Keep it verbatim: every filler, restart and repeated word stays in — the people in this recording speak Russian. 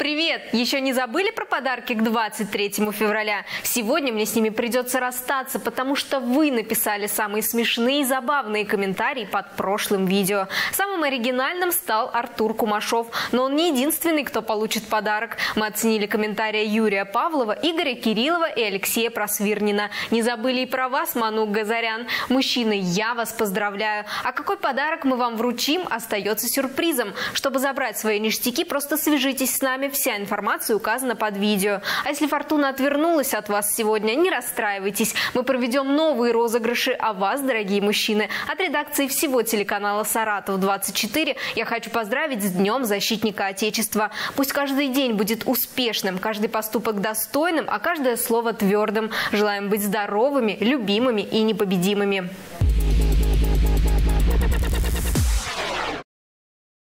Привет! Еще не забыли про подарки к двадцать третьему февраля? Сегодня мне с ними придется расстаться, потому что вы написали самые смешные и забавные комментарии под прошлым видео. Самым оригинальным стал Артур Кумашов, но он не единственный, кто получит подарок. Мы оценили комментарии Юрия Павлова, Игоря Кириллова и Алексея Просвирнина. Не забыли и про вас, Манук Газарян. Мужчины, я вас поздравляю. А какой подарок мы вам вручим, остается сюрпризом. Чтобы забрать свои ништяки, просто свяжитесь с нами. Вся информация указана под видео. А если фортуна отвернулась от вас сегодня, не расстраивайтесь. Мы проведем новые розыгрыши, а вас, дорогие мужчины, от редакции всего телеканала «Саратов двадцать четыре» я хочу поздравить с Днем Защитника Отечества. Пусть каждый день будет успешным, каждый поступок достойным, а каждое слово твердым. Желаем быть здоровыми, любимыми и непобедимыми.